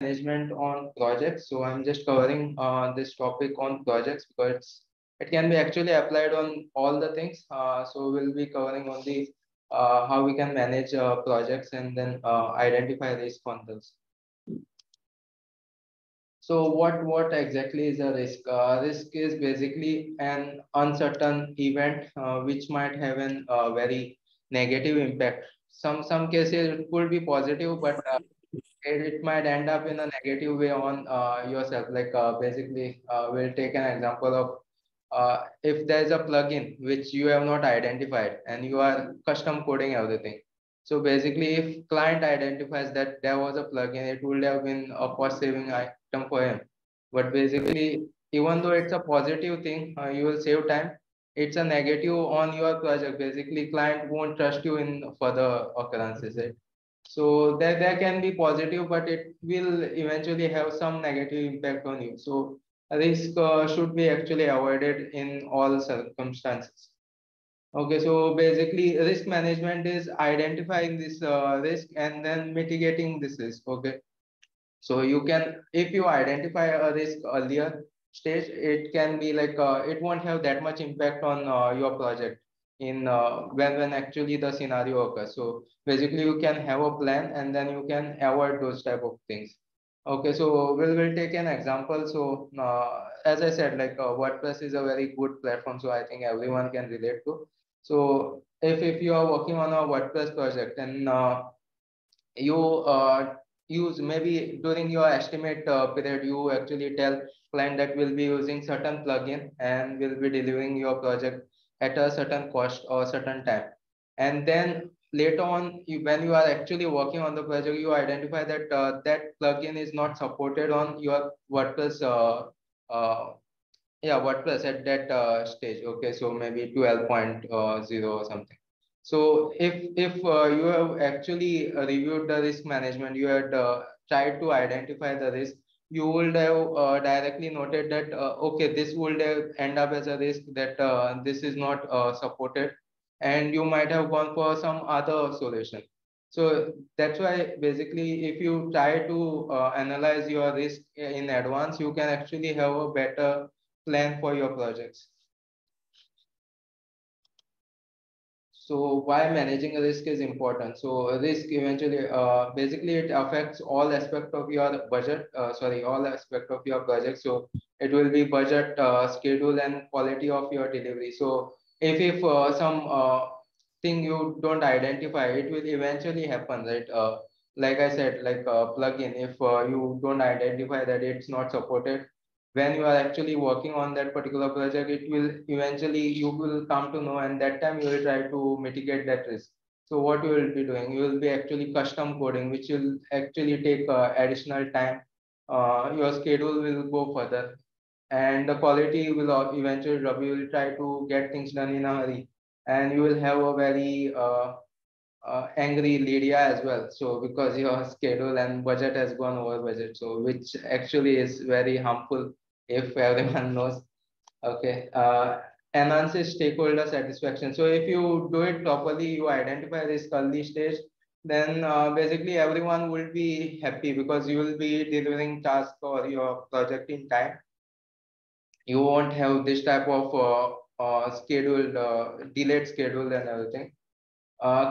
management on projects. So I'm just covering this topic on projects because it can be actually applied on all the things. So we'll be covering on the how we can manage projects and then identify risk on those. So what exactly is a risk? Risk is basically an uncertain event which might have a very negative impact. Some cases it could be positive, but it might end up in a negative way on yourself. Like basically, we'll take an example of if there's a plugin which you have not identified and you are custom coding everything. So basically, if client identifies that there was a plugin, it would have been a cost saving item for him. But basically, even though it's a positive thing, you will save time. It's a negative on your project. Basically, client won't trust you in further occurrences. Right? So there can be positive, but it will eventually have some negative impact on you. So risk should be actually avoided in all circumstances. Okay, so basically risk management is identifying this risk and then mitigating this risk. Okay, so you can, if you identify a risk earlier stage, it can be like, it won't have that much impact on your project in when actually the scenario occurs. So basically you can have a plan and then you can avoid those type of things. Okay, so we'll take an example. So as I said, like WordPress is a very good platform. So I think everyone can relate to. So if you are working on a WordPress project and you use, maybe during your estimate period, you actually tell client that we'll be using certain plugin and we'll be delivering your project at a certain cost or certain time. And then later on, when you are actually working on the project, you identify that that plugin is not supported on your WordPress WordPress at that stage. Okay, so maybe 12.0 or something. So if you have actually reviewed the risk management, you had tried to identify the risk, you would have directly noted that, okay, this would end up as a risk that this is not supported, and you might have gone for some other solution. So that's why basically if you try to analyze your risk in advance, you can actually have a better plan for your projects. So why managing a risk is important? So risk eventually, basically it affects all aspects of your budget, all aspects of your project. So it will be budget, schedule, and quality of your delivery. So if some thing you don't identify, it will eventually happen, right? Like I said, like a plugin, if you don't identify that it's not supported, when you are actually working on that particular project, it will eventually, you will come to know, and that time you will try to mitigate that risk. So what you will be doing, you will be actually custom coding, which will actually take additional time. Your schedule will go further. And the quality will eventually drop. You will try to get things done in a hurry, and you will have a very angry Lydia as well. So because your schedule and budget has gone over budget, so which actually is very harmful if everyone knows. Okay, enhances stakeholder satisfaction. So if you do it properly, you identify this early stage, then basically everyone will be happy because you will be delivering task or your project in time. You won't have this type of delayed schedule and everything.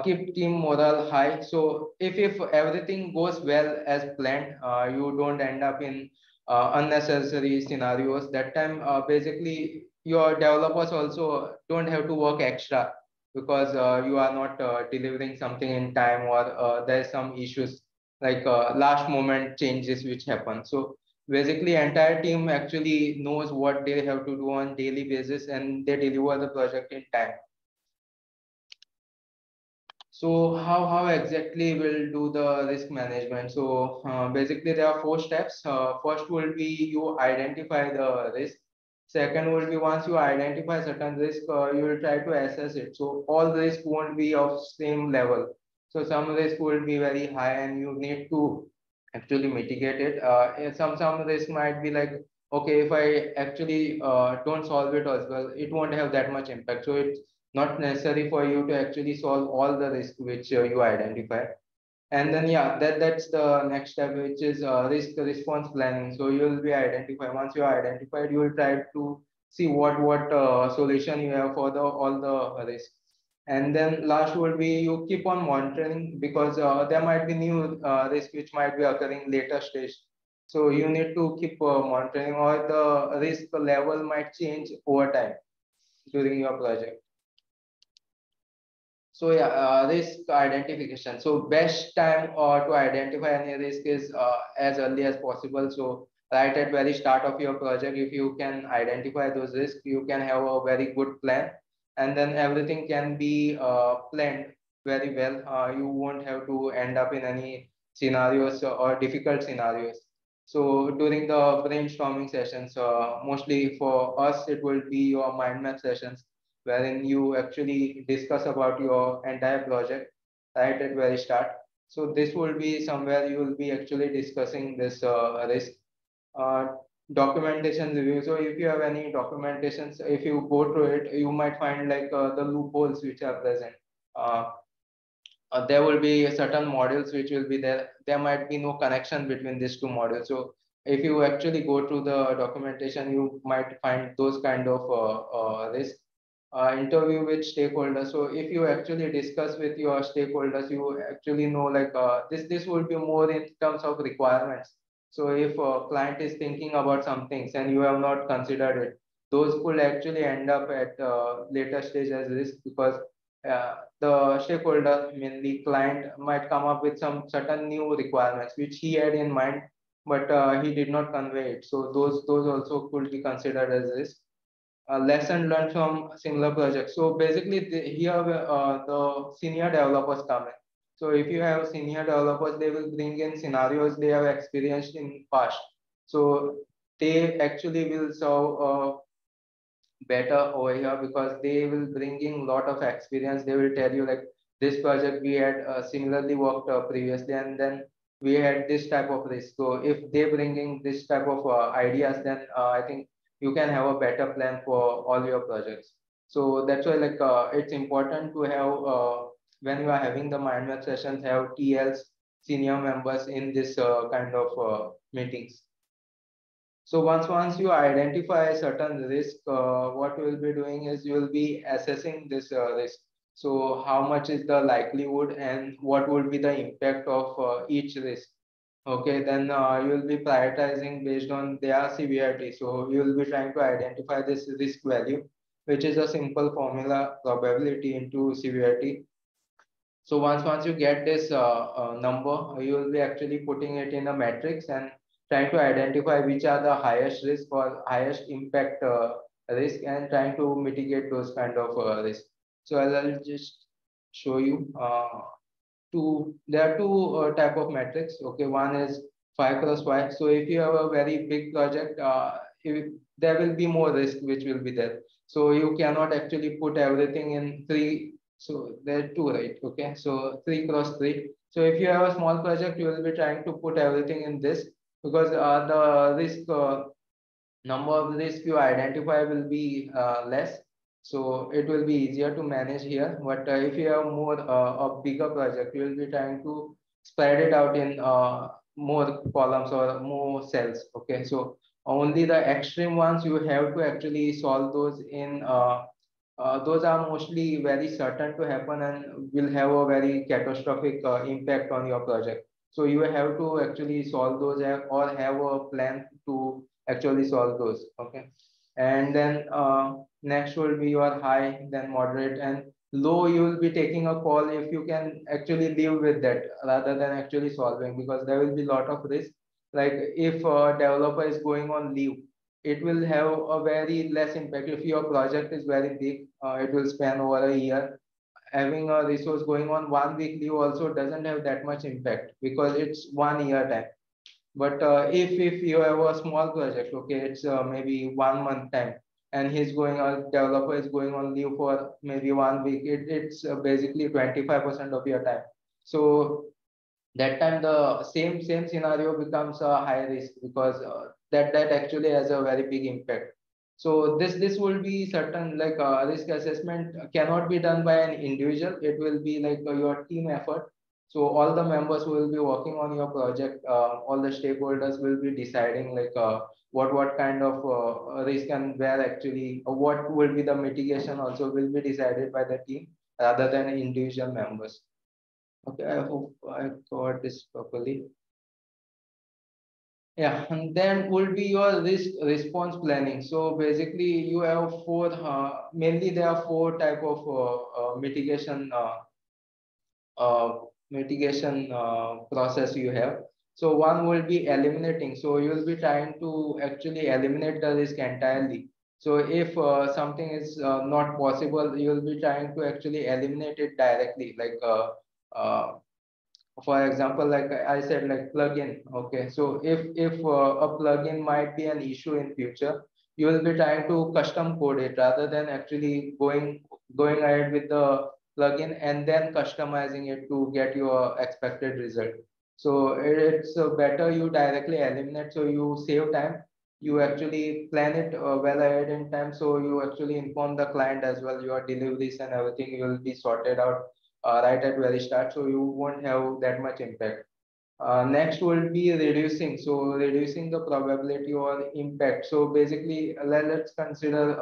Keep team morale high. So if everything goes well as planned, you don't end up in unnecessary scenarios. That time, basically, your developers also don't have to work extra because you are not delivering something in time, or there's some issues like last moment changes which happen. So basically, entire team actually knows what they have to do on daily basis, and they deliver the project in time. So how exactly we'll do the risk management? So basically, there are four steps. First will be you identify the risk. Second will be, once you identify certain risk, you will try to assess it. So all risk won't be of same level. So some risk will be very high, and you need to actually mitigate it. Some risk might be like, okay, if I actually don't solve it as well, it won't have that much impact. So it's not necessary for you to actually solve all the risk which you identify. And then, yeah, that's the next step, which is risk response planning. So you will be identified. Once you are identified, you will try to see what solution you have for all the risks. And then last would be you keep on monitoring, because there might be new risk which might be occurring later stage. So you need to keep monitoring, or the risk level might change over time during your project. So yeah, risk identification. So best time to identify any risk is as early as possible. So right at very start of your project, if you can identify those risks, you can have a very good plan. And then everything can be planned very well. You won't have to end up in any scenarios or difficult scenarios. So during the brainstorming sessions, mostly for us, it will be your mind map sessions, wherein you actually discuss about your entire project right at very start. So this will be somewhere you will be actually discussing this risk. Documentation review. So if you have any documentations, if you go through it, you might find like the loopholes which are present. There will be certain modules which will be there. There might be no connection between these two modules. So if you actually go through the documentation, you might find those kind of risk. Interview with stakeholders. So if you actually discuss with your stakeholders, you actually know like this will be more in terms of requirements. So if a client is thinking about some things and you have not considered it, those could actually end up at later stage as risk, because the stakeholder, mainly client, might come up with some certain new requirements which he had in mind, but he did not convey it. So those also could be considered as risk. A lesson learned from similar projects. So basically here the senior developers come in. So if you have senior developers, they will bring in scenarios they have experienced in past. So they actually will solve better over here, because they will bring in a lot of experience. They will tell you like, this project we had similarly worked previously, and then we had this type of risk. So if they bring in this type of ideas, then I think you can have a better plan for all your projects. So that's why like it's important to have when you are having the mind map sessions, have TLs, senior members in this kind of meetings. So once you identify certain risk, what you will be doing is you will be assessing this risk. So how much is the likelihood and what would be the impact of each risk? Okay, then you will be prioritizing based on their severity. So you will be trying to identify this risk value, which is a simple formula, probability into severity. So once you get this number, you will be actually putting it in a matrix and trying to identify which are the highest risk or highest impact risk, and trying to mitigate those kind of risk. So I'll just show you. There are two type of metrics. Okay, one is 5x5. So if you have a very big project, there will be more risk which will be there. So you cannot actually put everything in 3. So there are 2, right? Okay, so 3x3. So if you have a small project, you will be trying to put everything in this, because the risk number of risk you identify will be less. So it will be easier to manage here. But if you have more a bigger project, you will be trying to spread it out in more columns or more cells. Okay, so only the extreme ones you have to actually solve those in. Those are mostly very certain to happen and will have a very catastrophic impact on your project. So you have to actually solve those or have a plan to actually solve those. Okay. And then next will be your high, then moderate and low. You will be taking a call if you can actually live with that rather than actually solving, because there will be a lot of risk. Like if a developer is going on leave, it will have a very less impact. If your project is very big, it will span over a year. Having a resource going on 1 week leave also doesn't have that much impact, because it's 1 year time. But if you have a small project, okay, it's maybe 1 month time, and developer is going on leave for maybe 1 week, it's basically 25% of your time. So that time the same scenario becomes a high risk, because that actually has a very big impact. So this will be certain, like risk assessment cannot be done by an individual. It will be like your team effort. So all the members who will be working on your project, all the stakeholders will be deciding like what kind of risk and where actually what will be the mitigation also will be decided by the team rather than individual members. Okay, I hope I covered this properly. Yeah, and then will be your risk response planning. So basically you have four, mainly there are four type of mitigation process you have. So one will be eliminating. So you will be trying to actually eliminate the risk entirely. So if something is not possible, you will be trying to actually eliminate it directly. Like for example, like I said, like plugin. Okay, so if a plugin might be an issue in future, you will be trying to custom code it rather than actually going ahead with the plugin and then customizing it to get your expected result. So it's better you directly eliminate, so you save time. You actually plan it well ahead in time, so you actually inform the client as well. Your deliveries and everything will be sorted out right at very start, so you won't have that much impact. Next will be reducing. So reducing the probability or impact. So basically, let's consider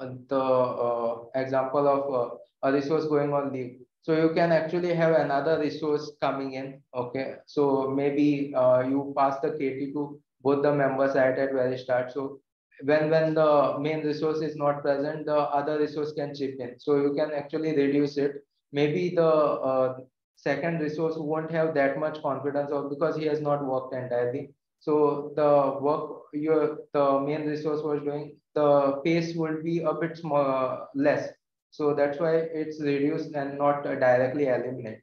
the example of a resource going on leave. So you can actually have another resource coming in. Okay, so maybe you pass the KT to both the members right at very start. So when the main resource is not present, the other resource can chip in. So you can actually reduce it. Maybe the second resource won't have that much confidence or because he has not worked entirely. So the work the main resource was doing, the pace would be a bit less. So that's why it's reduced and not directly eliminate.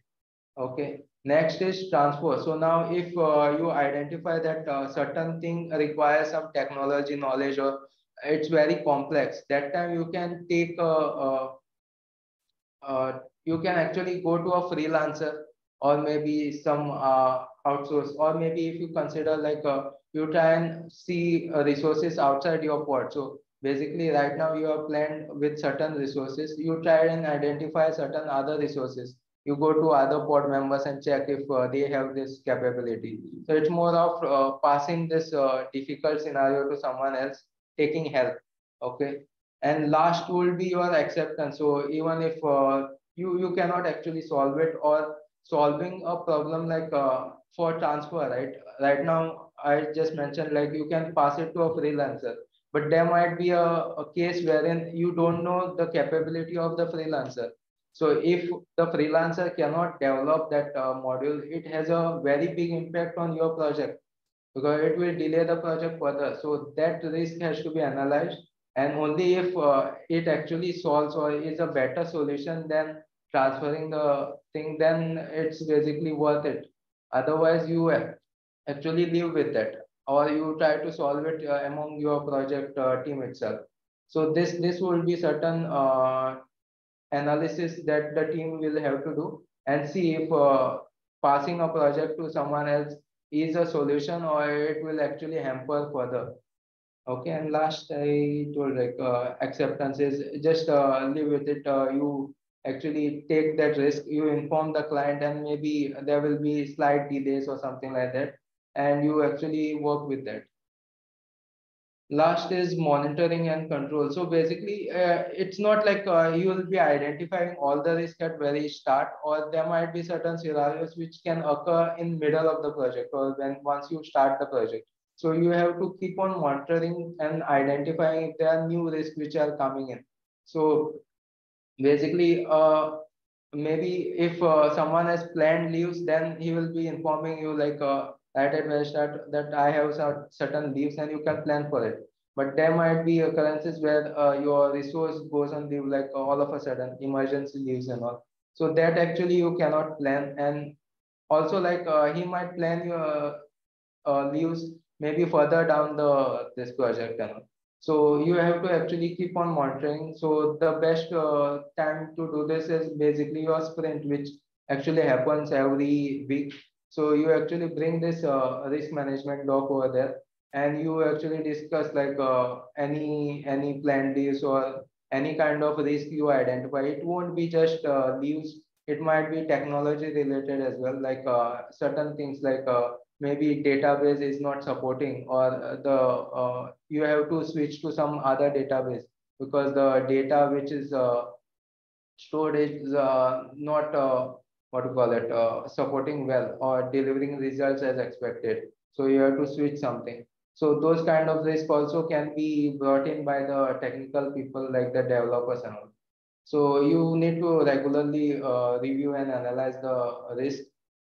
Okay. Next is transfer. So now if you identify that certain thing requires some technology knowledge or it's very complex, that time you can take you can actually go to a freelancer or maybe some outsource, or maybe if you consider like you try and see resources outside your port. So basically right now you are planned with certain resources, you try and identify certain other resources. You go to other pod members and check if they have this capability. So it's more of passing this difficult scenario to someone else, taking help. Okay. And last will be your acceptance. So even if you cannot actually solve it, or solving a problem like for transfer, right? Right now, I just mentioned like you can pass it to a freelancer, but there might be a case wherein you don't know the capability of the freelancer. So if the freelancer cannot develop that module, it has a very big impact on your project because it will delay the project further. So that risk has to be analyzed, and only if it actually solves or is a better solution than transferring the thing, then it's basically worth it. Otherwise, you actually live with that or you try to solve it among your project team itself. So this will be certain analysis that the team will have to do and see if passing a project to someone else is a solution or it will actually hamper further. Okay, and last I told like acceptance is just live with it. You actually take that risk, you inform the client, and maybe there will be slight delays or something like that, and you actually work with that. Last is monitoring and control. So basically, it's not like you will be identifying all the risk at very start, or there might be certain scenarios which can occur in middle of the project or once you start the project. So you have to keep on monitoring and identifying if there are new risks which are coming in. So basically, maybe if someone has planned leaves, then he will be informing you like, right at very start that I have certain leaves and you can plan for it. But there might be occurrences where your resource goes on leave, like all of a sudden, emergency leaves and all. So that actually you cannot plan. And also like he might plan your leaves maybe further down this project and all. So you have to actually keep on monitoring. So the best time to do this is basically your sprint, which actually happens every week. So you actually bring this risk management doc over there, and you actually discuss like any planned leaves or any kind of risk you identify. It won't be just leaves It might be technology related as well, like certain things like maybe database is not supporting, or the you have to switch to some other database because the data which is stored is not what do you call it, supporting well or delivering results as expected. So you have to switch something. So those kind of risk also can be brought in by the technical people like the developers and all. So you need to regularly review and analyze the risk,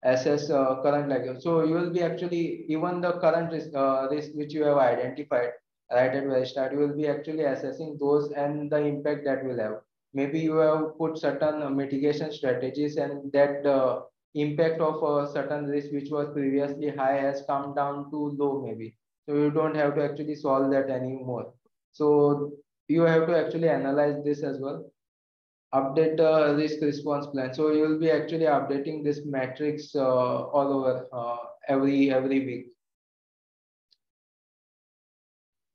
assess current level. So you will be actually, even the current risk which you have identified right at the start, you will be actually assessing those and the impact that will have. Maybe you have put certain mitigation strategies, and that impact of a certain risk which was previously high has come down to low maybe. So you don't have to actually solve that anymore. So you have to actually analyze this as well. Update the risk response plan. So you will be actually updating this matrix all over every week.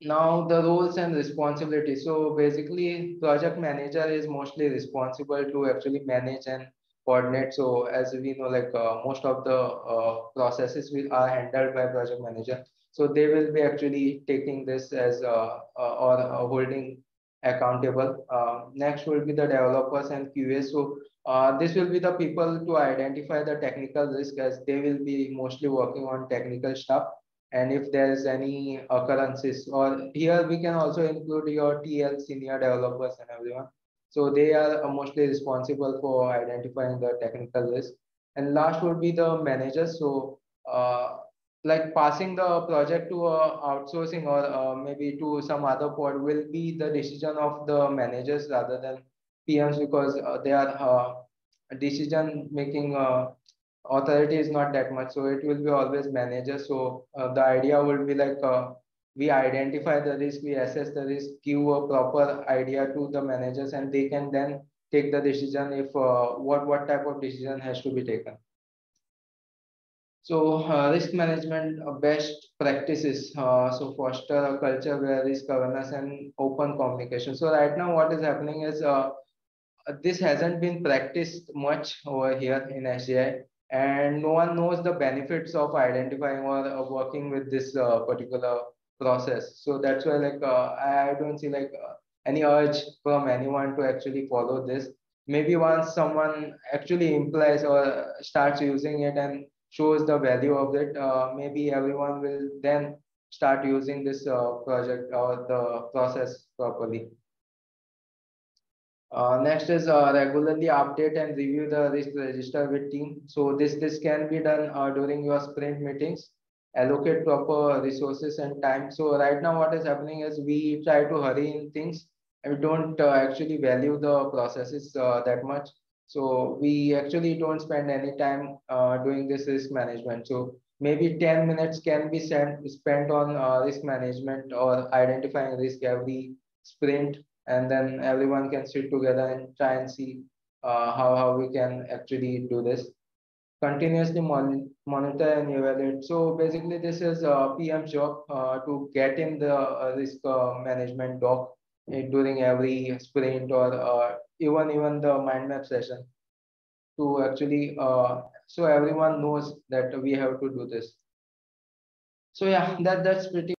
Now the roles and responsibilities. So basically project manager is mostly responsible to actually manage and coordinate. So as we know, like most of the processes are handled by project manager. So they will be actually taking this as holding accountable. Next will be the developers and QA. So this will be the people to identify the technical risk, as they will be mostly working on technical stuff. And if there is any occurrences, or here we can also include your TL, senior developers and everyone. So they are mostly responsible for identifying the technical risk. And last would be the managers. So like passing the project to outsourcing or maybe to some other pod will be the decision of the managers rather than PMs, because their decision making authority is not that much. So it will be always managers. So the idea would be like we identify the risk, we assess the risk, give a proper idea to the managers, and they can then take the decision if what type of decision has to be taken. So risk management best practices. So foster a culture where risk awareness and open communication. So right now what is happening is this hasn't been practiced much over here in SJI, and no one knows the benefits of identifying or working with this particular process. So that's why like I don't see like any urge from anyone to actually follow this. Maybe once someone actually implies or starts using it and shows the value of it, maybe everyone will then start using this project or the process properly. Next is regularly update and review the risk register with team. So this can be done during your sprint meetings. Allocate proper resources and time. So right now what is happening is we try to hurry in things, and we don't actually value the processes that much. So we actually don't spend any time doing this risk management. So maybe 10 minutes can be spent on risk management or identifying risk every sprint, and then everyone can sit together and try and see how we can actually do this. Continuously monitor and evaluate. So basically this is a PM job to get in the risk management doc during every sprint, or even the mind map session, to actually so everyone knows that we have to do this. So yeah, that's pretty